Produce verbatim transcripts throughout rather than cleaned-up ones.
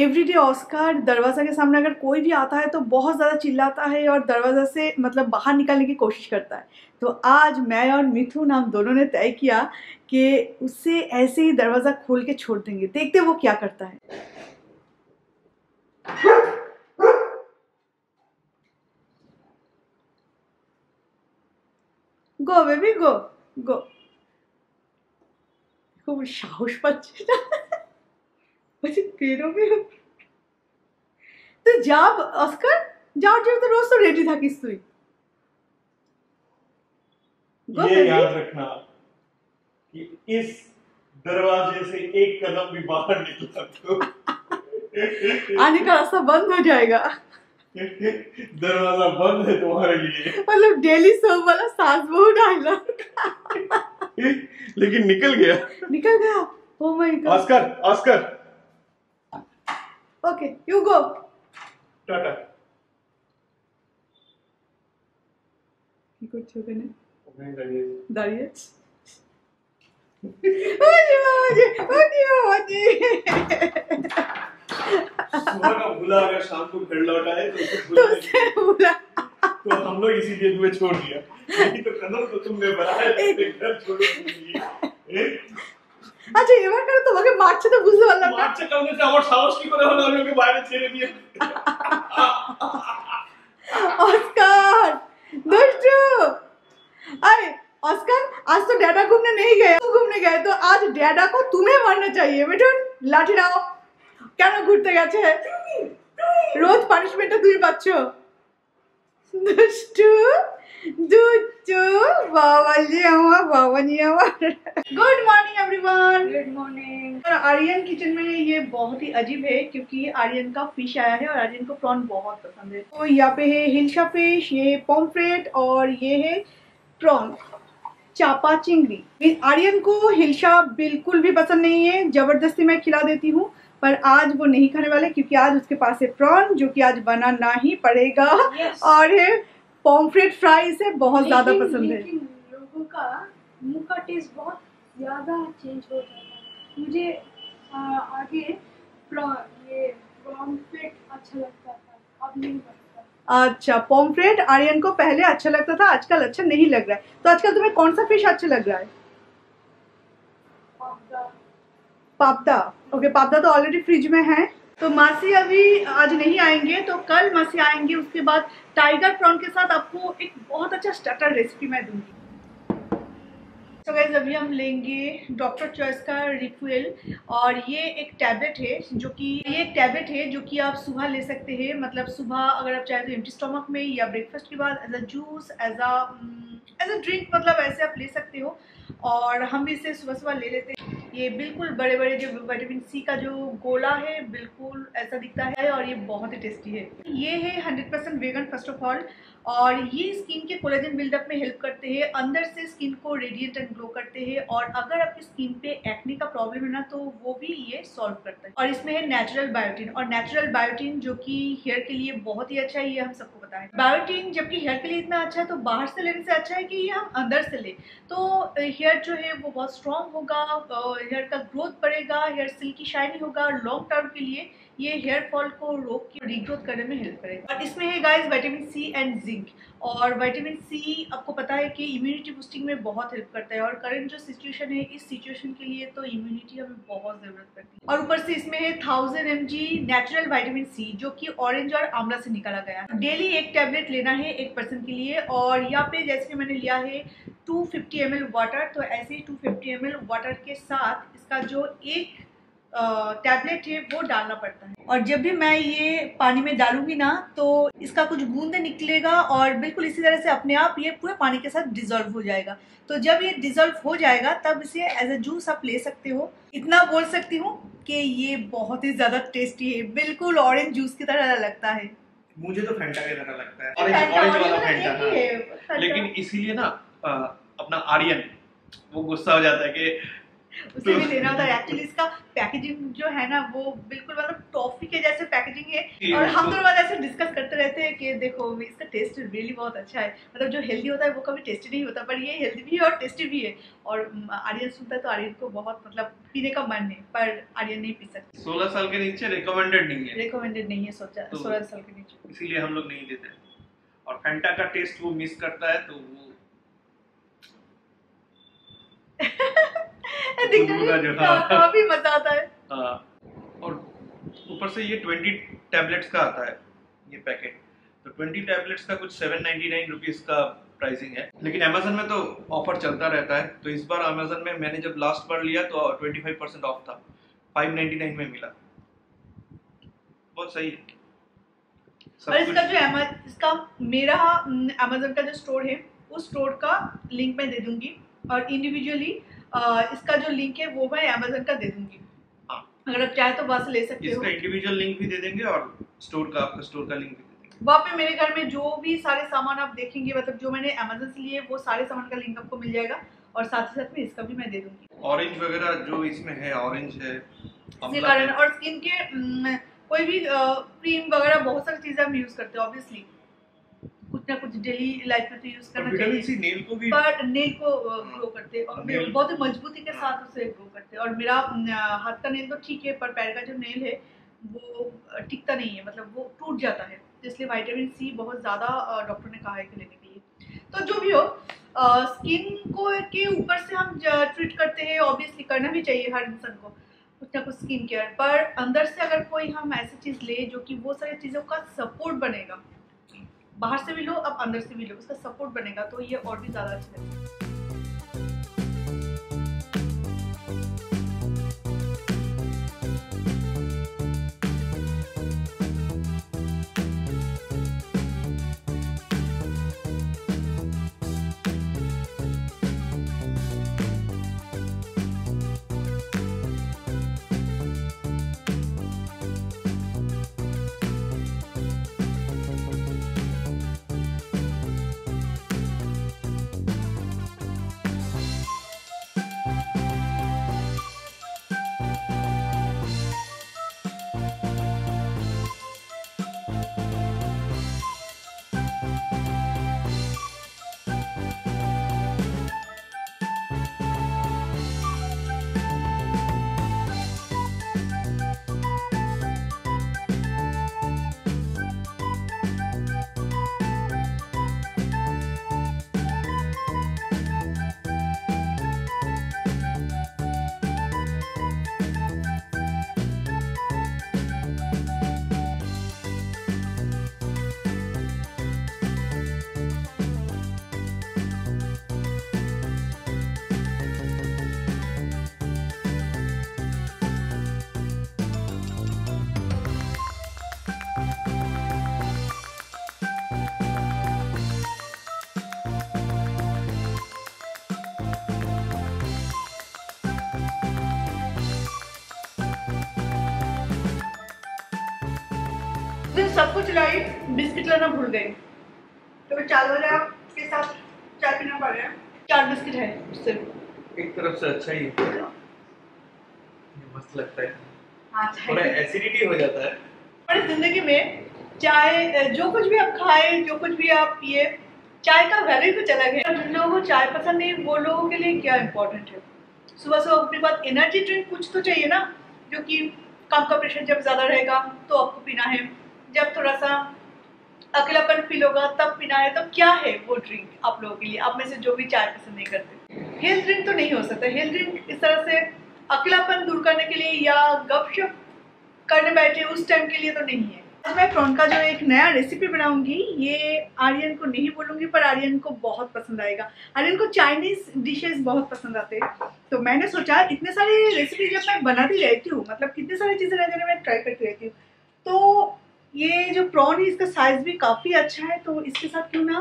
Everyday Oscar दरवाज़ा के सामने अगर कोई भी आता है तो बहुत ज़्यादा चिल्लाता है और दरवाज़ा से मतलब बाहर निकालने की कोशिश करता है। तो आज मैं और मिथुन हम दोनों ने तय किया कि उससे ऐसे ही दरवाज़ा खोल के छोड़ देंगे, देखते वो क्या करता है। Go baby go go. खूब साहस पाच्छे ना आने का रास्ता बंद हो जाएगा। दरवाजा बंद है तुम्हारे लिए, मतलब डेली सोप वाला सास बहू डाला। लेकिन निकल गया निकल गया। Oh my god Oscar Oscar. Okay you go tata. কি করছো কেনে? ওখানে দাঁড়িয়ে দাঁড়িয়ে ওরে বাবা জি ওরে বাবা জি। सुबह का बुला अगर शाम को घर लौटा है तो उससे बुला, तो हम लोग इसीलिए तुम्हें छोड़ दिया। नहीं तो कदम तो तुमने बनाया थे घर छोड़ दिए। আচ্ছা এবার করে তোমাকে মারছে তো বুঝতে পারলাম না। মারছে কারণে তো আমার সাহস কি করে হলো আমাকে বাইরে ছেড়ে দিয়ে। অস্কার দুষ্টু। আরে অস্কার आज तो डैडा घूमने नहीं गया, तो घूमने गए तो आज डैडा को तुम्हें मारना चाहिए। मिठुन लाठी लाओ। কেন ঘুরতে গেছে? রোজ পানিশমেন্টটা তুমি পাচ্ছ। দুষ্টু দুষ্টু বাবা জি আমার বাবা জি আমার। Good morning everyone. Good morning. और आर्यन किचन में ये बहुत ही अजीब है क्योंकि आर्यन का फिश आया है और आर्यन को प्रॉन बहुत पसंद है। तो यहाँ पे है हिलसा फिश, ये पॉम्फ्रेट और ये है प्रॉन चापा चिंगड़ी। आर्यन को हिलसा बिल्कुल भी पसंद नहीं है, जबरदस्ती मैं खिला देती हूँ, पर आज वो नहीं खाने वाले क्योंकि आज उसके पास है प्रॉन जो कि आज बनाना ही पड़ेगा। yes. और पॉम्फ्रेट फ्राई इसे बहुत ज्यादा पसंद है। लोगों का मुंह का टेस्ट बहुत ज़्यादा चेंज हो जाता है। मुझे आ, आगे ये पॉम्फ्रेट अच्छा लगता था, अब नहीं लगता। अच्छा पॉम्फ्रेट आर्यन को पहले अच्छा लगता था, आजकल अच्छा नहीं लग रहा है। तो आजकल तुम्हें कौन सा फिश अच्छा लग रहा है? पापदा। पापदा ओके। पापदा तो ऑलरेडी फ्रिज में है। तो मासी अभी आज नहीं आएंगे, तो कल मासी आएंगे, उसके बाद टाइगर प्रॉन के साथ आपको एक बहुत अच्छा स्टार्टर रेसिपी मैं दूंगी। तो गाइस अभी हम लेंगे डॉक्टर चॉइस का रिफ्यूल और ये एक टैबलेट है जो कि ये एक टैबलेट है जो कि आप सुबह ले सकते हैं। मतलब सुबह अगर आप चाहे तो एम्प्टी स्टमक में या ब्रेकफास्ट के बाद as a juice as a as a drink, मतलब ऐसे आप ले सकते हो। और हम इसे सुबह सुबह ले लेते हैं। ये बिल्कुल बड़े बड़े जो विटामिन सी का जो गोला है बिल्कुल ऐसा दिखता है और ये बहुत ही टेस्टी है। ये है hundred percent vegan first of all, और ये स्किन के कोलेजन बिल्डअप में हेल्प करते हैं, अंदर से स्किन को रेडिएंट एंड ग्लो करते हैं। और अगर आपकी स्किन पे एक्ने का प्रॉब्लम है ना तो वो भी ये सॉल्व करता है। और इसमें है नेचुरल बायोटिन, और नेचुरल बायोटिन जो कि हेयर के लिए बहुत ही अच्छा है, ये हम सबको पता है। बायोटिन जबकि हेयर के लिए इतना अच्छा है तो बाहर से लेने से अच्छा है कि ये हम अंदर से लें, तो हेयर जो है वो बहुत स्ट्रॉन्ग होगा, हेयर का ग्रोथ बढ़ेगा, हेयर सिल्की शाइनी होगा, और लॉन्ग टर्म के लिए ये हेयर फॉल को रोक के रिग्रोथ करने में हेल्प करेगा। और इसमें है guys vitamin C and zinc, और विटामिन सी आपको पता है कि इम्यूनिटी बूस्टिंग में बहुत हेल्प करता है, और करंट जो सिचुएशन है इस सिचुएशन के लिए तो इम्यूनिटी हमें बहुत ज़रूरत पड़ती है। और ऊपर से इसमें है thousand M G natural vitamin C जो कि ऑरेंज और आंवला से निकाला गया। डेली एक टैबलेट लेना है एक पर्सन के लिए। और यहाँ पे जैसे कि मैंने लिया है two fifty M L water, तो ऐसे ही two fifty M L water के साथ इसका जो एक टैबलेट है वो डालना पड़ता है। और जब भी मैं ये पानी में डालूंगी ना तो इसका कुछ बूंदे निकलेगा और बिल्कुल इसी तरह से अपने आप ये पूरे पानी के साथ डिसॉल्व हो जाएगा। तो जब ये डिसॉल्व हो जाएगा तब इसे एज अ जूस आप ले सकते हो। इतना बोल सकती हूँ कि ये बहुत ही ज्यादा टेस्टी है, बिल्कुल ऑरेंज जूस की तरह लगता है। मुझे तो फैंटा की तरह लगता है, ऑरेंज ऑरेंज वाला फैंटा। लेकिन इसीलिए ना अपना आर्यन वो गुस्सा हो जाता है कि उसे भी लेना होता है। एक्चुअली इसका पैकेजिंग जो है ना वो बिल्कुल मतलब टॉफी के जैसे पैकेजिंग है और हम दोनों ऐसे डिस्कस करते रहते हैं कि देखो इसका टेस्ट रियली बहुत अच्छा है, मतलब जो हेल्दी होता है वो कभी टेस्टी नहीं होता, पर ये हेल्दी भी है और टेस्टी भी है। और आर्यन सुनता है तो आर्यन को बहुत मतलब पीने का मन है, पर आर्यन नहीं पी सकता। सोलह साल के नीचे रिकमेंडेड नहीं है, रिकमेंडेड नहीं है सोलह साल के नीचे, इसीलिए हम लोग नहीं लेते। और फैंटा का टेस्ट वो मिस करता है तो वो काफी मजा आता है। आ, और ऊपर से ये बीस टैबलेट्स का आता है ये पैकेट, तो बीस टैबलेट्स का कुछ सात सौ निन्यानवे रुपीस का प्राइसिंग है। लेकिन अमेज़न में तो ऑफर चलता रहता है, तो इस बार अमेज़न में मैंने जब लास्ट बार लिया तो पच्चीस परसेंट ऑफ था, पाँच सौ निन्यानवे में मिला। बहुत सही है। और इसका जो अमेज़न इसका मेरा अमेज़न का जो स्टोर है उस स्टोर का लिंक मैं दे दूंगी और इंडिविजुअली इसका जो लिंक है वो मैं अमेज़न का दे दूंगी। हाँ। अगर आप चाहे तो वहाँ से ले सकते हो। इसका इंडिविजुअल लिंक भी दे देंगे और स्टोर का आपका स्टोर का लिंक भी दे देंगे। वहाँ पे मेरे घर में जो भी सारे सामान आप देखेंगे, मतलब जो मैंने अमेज़न से लिए वो सारे सामान का लिंक आपको मिल जाएगा और साथ ही साथ में इसका भी मैं दे दूंगी। ऑरेंज वगैरह जो इसमें है, ऑरेंज है इसके कारण, और स्किन के कोई भी क्रीम वगैरह बहुत सारी चीजें हम यूज करते हैं, ऑब्वियसली कुछ ना कुछ डेली लाइफ में तो यूज करना चाहिए। नेल को भी पर नेल को ग्रो करते हैं बहुत मजबूती के साथ, उसे ग्रो करते हैं। और मेरा हाथ का नेल तो ठीक है, पर पैर का जो नेल है वो टिकता नहीं है, मतलब वो टूट जाता है, इसलिए विटामिन सी बहुत ज़्यादा डॉक्टर ने कहा है कि लेने के लिए। तो जो भी हो, स्किन को के ऊपर से हम ट्रीट करते हैं, ऑब्वियसली करना भी चाहिए हर इंसान को कुछ ना कुछ स्किन केयर, पर अंदर से अगर कोई हम ऐसी चीज़ ले जो कि वो सारी चीज़ों का सपोर्ट बनेगा, बाहर से भी लो अब अंदर से भी लो, उसका सपोर्ट बनेगा तो ये और भी ज्यादा अच्छा लगेगा। सब कुछ लाई, बिस्किट लाना भूल गए, तो चार वाला के साथ चाय पीना पड़ रहा है। चार बिस्किट है सिर्फ, एक तरफ से अच्छा ही है, ये मस्त लगता है। हाँ, थोड़ा एसिडिटी हो जाता है। हमारी जिंदगी में चाय, जो कुछ भी आप खाएं, जो कुछ भी आप पिए, चाय का वैल्यू कुछ अलग है। जिन लोगों को चाय पसंद नहीं, वो लोगों के लिए क्या इम्पोर्टेंट है? सुबह सुबह अपने पास एनर्जी ड्रिंक कुछ तो चाहिए ना, जो कि काम का प्रेशर जब ज़्यादा रहेगा तो आपको पीना है, जब थोड़ा सा अकेलापन फील होगा तब पीना है। तो क्या है वो ड्रिंक आप लोगों के लिए, आप में से जो भी चाय पसंद नहीं करते? हेल्थ ड्रिंक तो नहीं हो सकता। हेल्थ ड्रिंक इस तरह से अकेलापन दूर करने के लिए या गपशप करने बैठे उस टाइम के लिए तो नहीं है। आज मैं प्रॉन का जो एक नया रेसिपी बनाऊंगी, ये आर्यन को नहीं बोलूंगी, पर आर्यन को बहुत पसंद आएगा। आर्यन को चाइनीज डिशेस बहुत पसंद आते हैं, तो मैंने सोचा इतने सारी रेसिपी जब मैं बनाती रहती हूँ, मतलब कितनी सारी चीज़ें रहती मैं ट्राई करती रहती हूँ, तो ये जो प्रॉन है इसका साइज भी काफ़ी अच्छा है, तो इसके साथ क्यों ना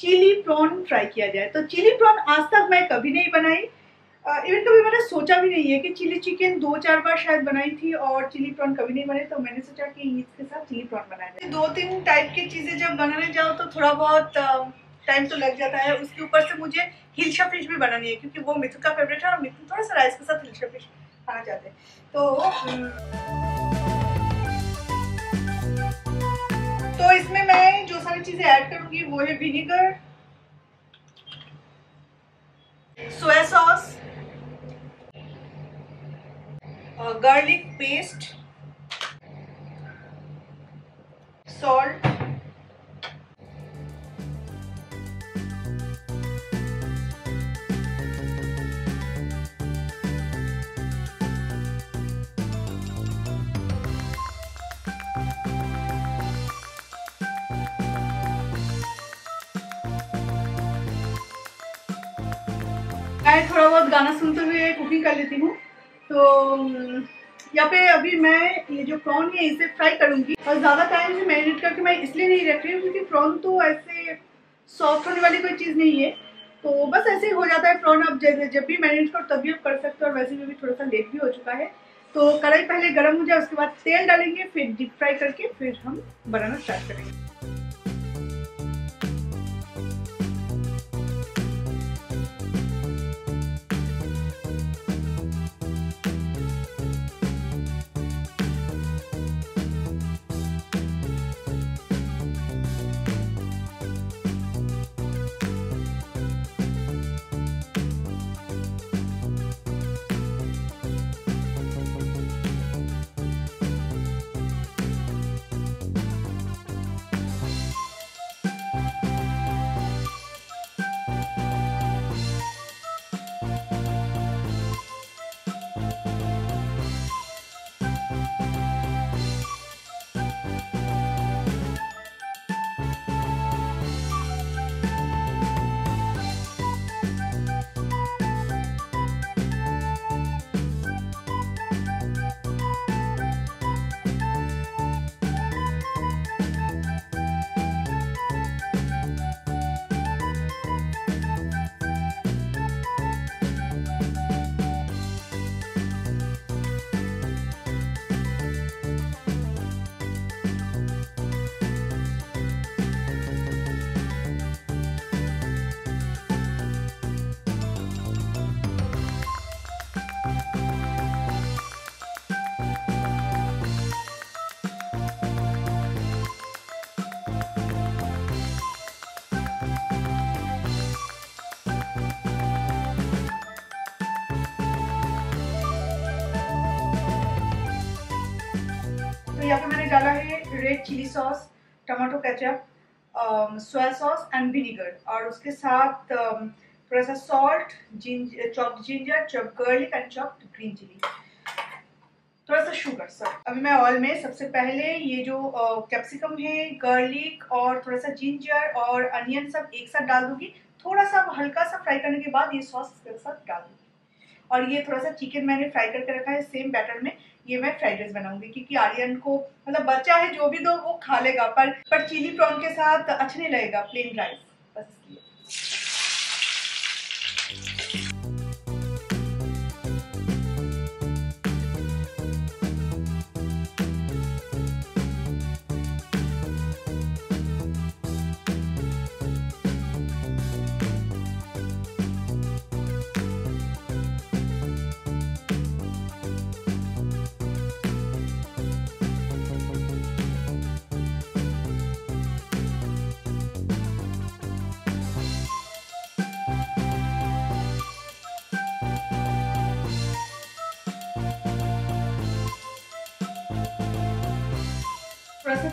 चिली प्रॉन फ्राई किया जाए। तो चिली प्रॉन आज तक मैं कभी नहीं बनाई, इवन कभी मैंने सोचा भी नहीं है कि चिली चिकन दो चार बार शायद बनाई थी और चिली प्रॉन कभी नहीं बनाई, तो मैंने सोचा कि इसके साथ चिली प्रॉन बनाया जाए। दो तीन टाइप की चीज़ें जब बनाने जाओ तो थोड़ा बहुत टाइम तो लग जाता है। उसके ऊपर से मुझे हिलसा फिश भी बनानी है, क्योंकि वो मिथुन का फेवरेट है और मिथुन थोड़ा सा राइस के साथ हिलसा फिश खाना चाहते हैं। तो तो इसमें मैं जो सारी चीजें ऐड करूंगी वो है vinegar, soya sauce, garlic paste, salt, मैं थोड़ा बहुत गाना सुनते हुए कुकिंग कर लेती हूँ। तो यहाँ पे अभी मैं ये जो प्रॉन है इसे फ्राई करूँगी और ज़्यादा टाइम से मैरिनेट करके मैं इसलिए नहीं रख रही हूँ क्योंकि प्रॉन तो ऐसे सॉफ्ट होने वाली कोई चीज़ नहीं है, तो बस ऐसे ही हो जाता है प्रॉन। आप जैसे जब भी मैरिनेट करो तभी आप कर सकते हो, और वैसे भी अभी थोड़ा सा लेट भी हो चुका है। तो कढ़ाई पहले गर्म हो जाए, उसके बाद तेल डालेंगे, फिर डीप फ्राई करके फिर हम बनाना स्टार्ट करेंगे। यहाँ पे मैंने डाला है red chilli sauce, tomato ketchup, soya sauce and vinegar, और उसके साथ थोड़ा सा salt, chopped ginger, chopped garlic and chopped green chilli, थोड़ा सा शुगर। सर अभी मैं ऑयल में सबसे पहले ये जो कैप्सिकम है, गार्लिक और थोड़ा सा जिंजर और अनियन सब एक साथ डाल दूंगी। थोड़ा सा हल्का सा फ्राई करने के बाद ये सॉस के साथ डाल दूंगी। और ये थोड़ा सा चिकन मैंने फ्राई करके रखा है सेम बैटर में, ये मैं फ्राइड राइस बनाऊंगी क्योंकि आर्यन को मतलब बच्चा है, जो भी दो वो खा लेगा, पर पर चिली प्रॉन के साथ अच्छा नहीं लगेगा प्लेन राइस, बस इसलिए।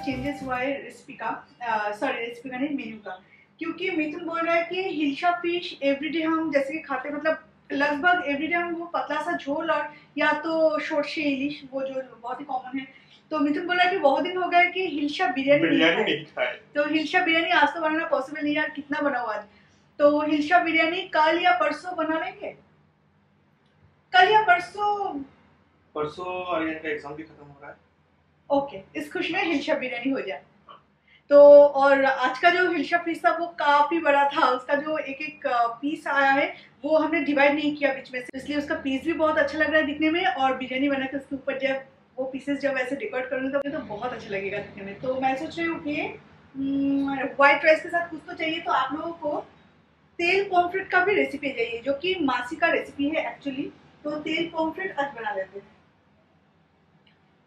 चेंजेस हुआ है रेसिपी का, सॉरी रेसिपी का नहीं मेन्यू का, क्योंकि मिथुन बोल रहा है कि हिलसा फिश एवरीडे हम जैसे कि खाते मतलब लगभग एवरीडे हम वो पतला सा झोल और या तो शोरशे इलिश, वो जो बहुत ही कॉमन है। तो मिथुन बोल रहा है कि बहुत दिन हो गया कि हिलसा बिरयानी नहीं, नहीं खाए, तो हिलसा बिरयानी आज तो बनाना पॉसिबल नहीं यार, कितना बनाओ आज। तो हिलसा बिरयानी कल या परसों बना लेंगे, कल या परसों। परसों आर्यन का एग्जाम भी खत्म हो रहा है। ओके okay, इस खुश में हिलसा बिरयानी हो जाए तो। और आज का जो हिलसा पीस था वो काफ़ी बड़ा था, उसका जो एक एक पीस आया है वो हमने डिवाइड नहीं किया बीच में से, इसलिए उसका पीस भी बहुत अच्छा लग रहा है दिखने में। और बिरयानी बना के उसके ऊपर जब वो पीसेस जब ऐसे डेकोरेट करूँगी तो, तो बहुत अच्छा लगेगा दिखने में। तो मैं सोच रही हूँ कि वाइट राइस के साथ कुछ तो चाहिए, तो आप लोगों को तेल पॉम्फ्रेट का भी रेसिपी चाहिए, जो कि मासी का रेसिपी है एक्चुअली। तो तेल पॉम्फ्रेट आज बना लेते हैं।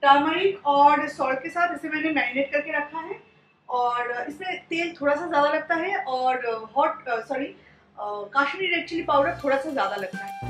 टर्मरिक और सॉल्ट के साथ इसे मैंने मैरिनेट करके रखा है और इसमें तेल थोड़ा सा ज़्यादा लगता है और hot sorry Kashmiri red chilli powder थोड़ा सा ज़्यादा लगता है।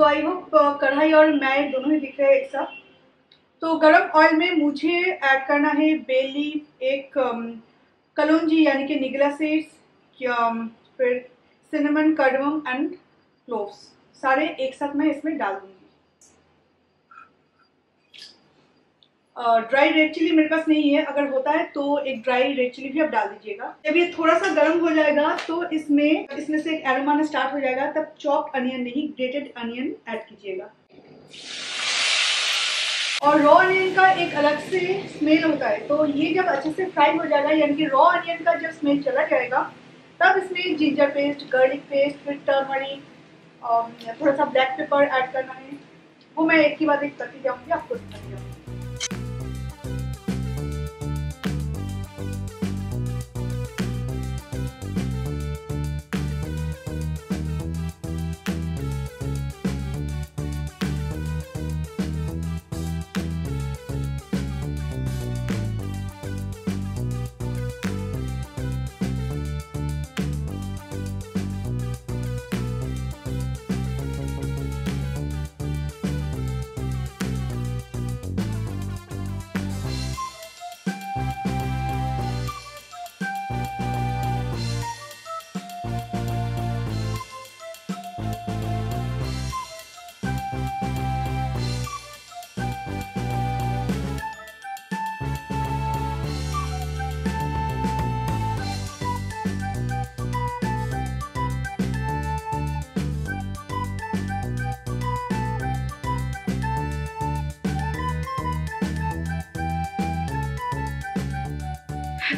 तो आई होप कढ़ाई और मैं दोनों ही दिख रहे हैं एक साथ। तो गरम ऑयल में मुझे ऐड करना है बे लीफ, एक कलौंजी यानी कि निगला सीड्स, फिर सिनेमन, कार्डमम एंड क्लोव्स, सारे एक साथ मैं इसमें डाल दूंगी। ड्राई रेड चिली मेरे पास नहीं है, अगर होता है तो एक ड्राई रेड चिली भी आप डाल दीजिएगा। जब ये थोड़ा सा गर्म हो जाएगा तो इसमें इसमें से एक एरोमा स्टार्ट हो जाएगा, तब चॉप्ड अनियन नहीं ग्रेटेड अनियन ऐड कीजिएगा। और रॉ अनियन का एक अलग से स्मेल होता है, तो ये जब अच्छे से फ्राई हो जाएगा यानी कि रॉ अनियन का जब स्मेल चला जाएगा तब इसमें जिंजर पेस्ट, गार्लिक पेस्ट, फिर टर्मरिक और थोड़ा सा ब्लैक पेपर ऐड करना है। वो मैं एक ही बार एक करती जाऊँगी, आपको बताती जाऊँगी।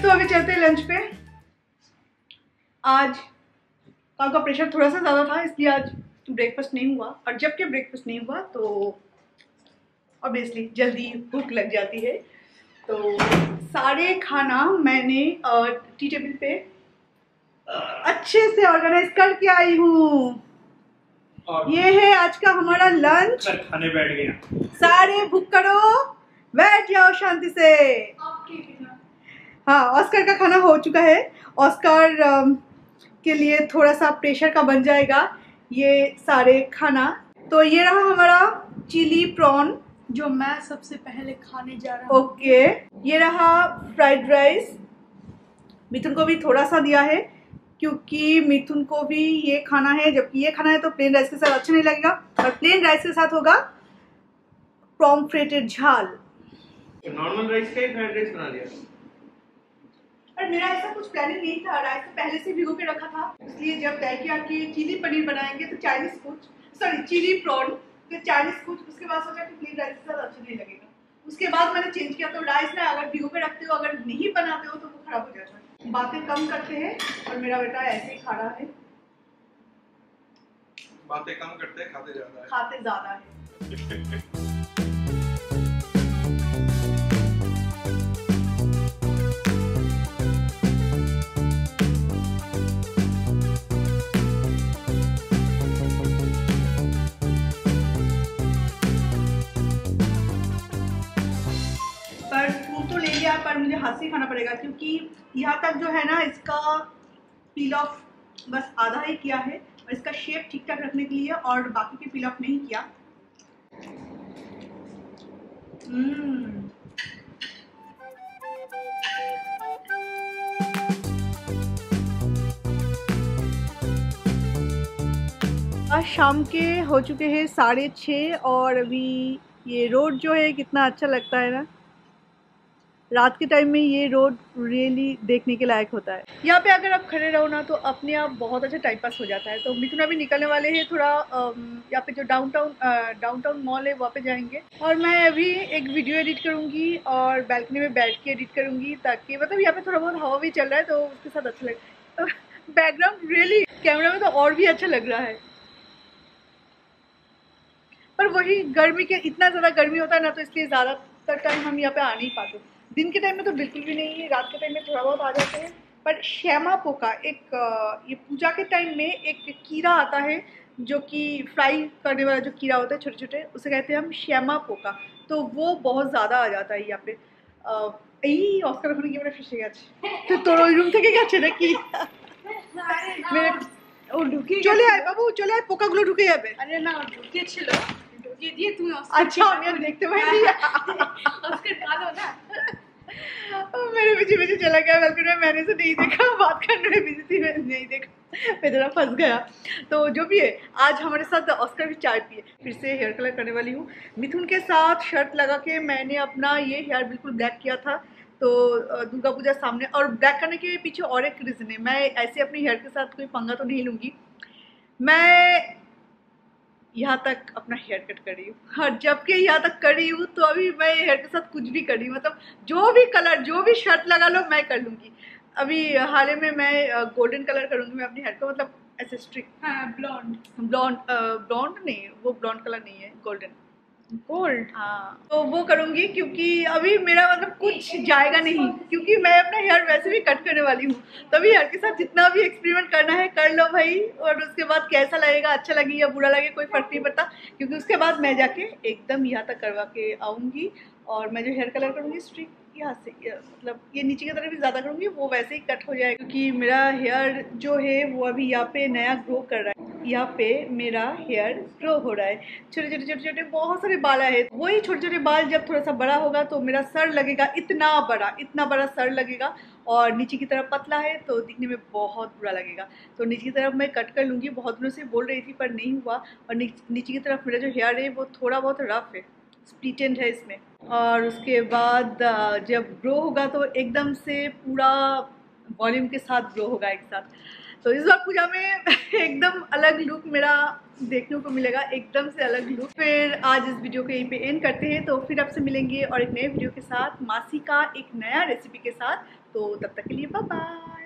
तो अभी चलते हैं लंच पे। आज काम का प्रेशर थोड़ा सा ज़्यादा था, इसलिए आज ब्रेकफास्ट नहीं हुआ, और जबकि ब्रेकफास्ट नहीं हुआ तो ऑब्वियसली जल्दी भूख लग जाती है। तो सारे खाना मैंने टी टेबल पे अच्छे से ऑर्गेनाइज करके आई हूँ। ये है आज का हमारा लंच। खाने बैठ गया, सारे भूख करो, बैठ जाओ शांति से। हाँ, ऑस्कर का खाना हो चुका है। ऑस्कर के लिए थोड़ा सा प्रेशर का बन जाएगा ये सारे खाना। तो ये रहा हमारा चिली प्रॉन, जो मैं सबसे पहले खाने जा रहा हूँ। ओके, ये रहा फ्राइड राइस। मिथुन को भी थोड़ा सा दिया है क्योंकि मिथुन को भी ये खाना है, जबकि ये खाना है तो प्लेन राइस के साथ अच्छा नहीं लगेगा, और प्लेन राइस के साथ होगा प्रॉन फ्राइटेड झाल। नॉर्मल राइस का फ्राइड राइस बना दिया, और मेरा ऐसा कुछ प्लानिंग नहीं था। राइस तो पहले से भिगो के रखा था, इसलिए जब तय किया कि चिली पनीर बनाएंगे तो चाइनीज कुछ सॉरी चिली प्रॉन तो चाइनीज कुछ, उसके बाद सोचा कि प्लेन राइस के साथ अच्छा नहीं लगेगा। उसके बाद मैंने चेंज किया, तो राइस ना अगर भिगो के रखते हो, अगर नहीं बनाते हो तो वो खराब हो जाता है। बातें कम करते हैं, और मेरा बेटा ऐसे ही खा रहा है। बातें कम करते हैं, खाते ज़्यादा है। खाते ज़्यादा है। पर मुझे हाथ से खाना पड़ेगा क्योंकि यहाँ तक जो है ना, इसका पील ऑफ बस आधा ही किया है, और इसका शेप ठीक ठाक रखने के लिए, और बाकी के पील ऑफ नहीं किया। mm. आज शाम के हो चुके हैं साढ़े छः, और अभी ये रोड जो है कितना अच्छा लगता है ना, रात के टाइम में ये रोड रियली देखने के लायक होता है। यहाँ पे अगर आप खड़े रहो ना तो अपने आप बहुत अच्छा टाइम पास हो जाता है। तो मिथुन भी निकलने वाले हैं थोड़ा, यहाँ पे जो डाउनटाउन डाउनटाउन मॉल है वहाँ पे जाएंगे और मैं अभी एक वीडियो एडिट करूँगी और बैल्कनी में बैठ के एडिट करूँगी, ताकि मतलब यहाँ पे थोड़ा बहुत हवा भी चल रहा है तो उसके साथ अच्छा लगे। बैकग्राउंड रियली कैमरा में तो और भी अच्छा लग रहा है, पर वही गर्मी के इतना ज़्यादा गर्मी होता है ना तो इसलिए ज़्यादातर टाइम हम यहाँ पे आ नहीं पाते। दिन के टाइम में तो बिल्कुल भी नहीं है, रात के टाइम में थोड़ा बहुत आ जाते हैं। बट श्यामा पोका एक ये पूजा के टाइम में एक कीड़ा आता है जो कि फ्राई करने वाला जो कीड़ा होता है छोटे छोटे, उसे कहते हैं हम श्यामा पोका, तो वो बहुत ज़्यादा आ जाता है यहाँ पे। यही ऑस्कर होने की मैंने फिर से तो रूम थे क्या कि চলে আয় বাবু, চলে আয়, পোকাগুলো ঢুকে যাবে। আরে না ঢুকেছিল, ঢুকিয়ে দিয়ে তুমি আচ্ছা আমি আর দেখতে পাইনি। उसके कालो ना मेरे पीछे पीछे चला गया बल्कि मैंने से नहीं देखा, बात करने में बिजी थी, मैंने नहीं देखा, मैं जरा फंस गया। तो जो भी है, आज हमारे साथ ऑस्कर भी चाय पिए। फिर से हेयर कलर करने वाली हूँ। मिथुन के साथ शर्ट लगा के मैंने अपना ये हेयर बिल्कुल ब्लैक किया था, तो दुर्गा पूजा सामने, और ब्लैक करने के पीछे और एक रीज़न है। मैं ऐसे अपने हेयर के साथ कोई पंगा तो नहीं लूँगी। मैं यहाँ तक अपना हेयर कट कर रही हूँ, हर जबकि यहाँ तक कर रही हूँ तो अभी मैं हेयर के साथ कुछ भी कर रही हूँ, मतलब जो भी कलर जो भी शर्ट लगा लो मैं कर लूँगी। अभी हाल ही में मैं गोल्डन कलर करूँगी मैं अपने हेयर को, मतलब ऐसे स्ट्रिक्ट ब्लॉन्ड ब्लॉन्ड ब्लॉन्ड नहीं, वो ब्लॉन्ड कलर नहीं है, गोल्डन गोल्ड हाँ, तो वो करूँगी क्योंकि अभी मेरा मतलब कुछ जाएगा नहीं, क्योंकि मैं अपना हेयर वैसे भी कट करने वाली हूँ। तभी हेयर के साथ जितना भी एक्सपेरिमेंट करना है कर लो भाई, और उसके बाद कैसा लगेगा, अच्छा लगे या बुरा लगे कोई फर्क नहीं पड़ता, क्योंकि उसके बाद मैं जाके एकदम यहाँ तक करवा के आऊँगी। और मैं जो हेयर कलर करूँगी स्ट्रिक यहाँ से, मतलब ये नीचे की तरफ भी ज़्यादा करूँगी, वो वैसे ही कट हो जाएगा क्योंकि मेरा हेयर जो है वो अभी यहाँ पे नया ग्रो कर रहा है। यहाँ पे मेरा हेयर ग्रो हो रहा है, छोटे छोटे छोटे छोटे बहुत सारे बाल आए। वही छोटे छोटे बाल जब थोड़ा सा बड़ा होगा तो मेरा सर लगेगा, इतना बड़ा इतना बड़ा सर लगेगा, और नीचे की तरफ पतला है तो दिखने में बहुत बुरा लगेगा। तो नीचे की तरफ मैं कट कर लूँगी, बहुत दिनों से बोल रही थी पर नहीं हुआ। और नीचे की तरफ मेरा जो हेयर है वो थोड़ा बहुत रफ है, स्प्लिटेंड है इसमें, और उसके बाद जब ग्रो होगा तो एकदम से पूरा वॉल्यूम के साथ ग्रो होगा एक साथ। तो इस बार पूजा में एकदम अलग लुक मेरा देखने को मिलेगा, एकदम से अलग लुक। फिर आज इस वीडियो को यहीं पे एंड करते हैं, तो फिर आपसे मिलेंगे और एक नए वीडियो के साथ, मासी का एक नया रेसिपी के साथ। तो तब तक के लिए बाय बाय।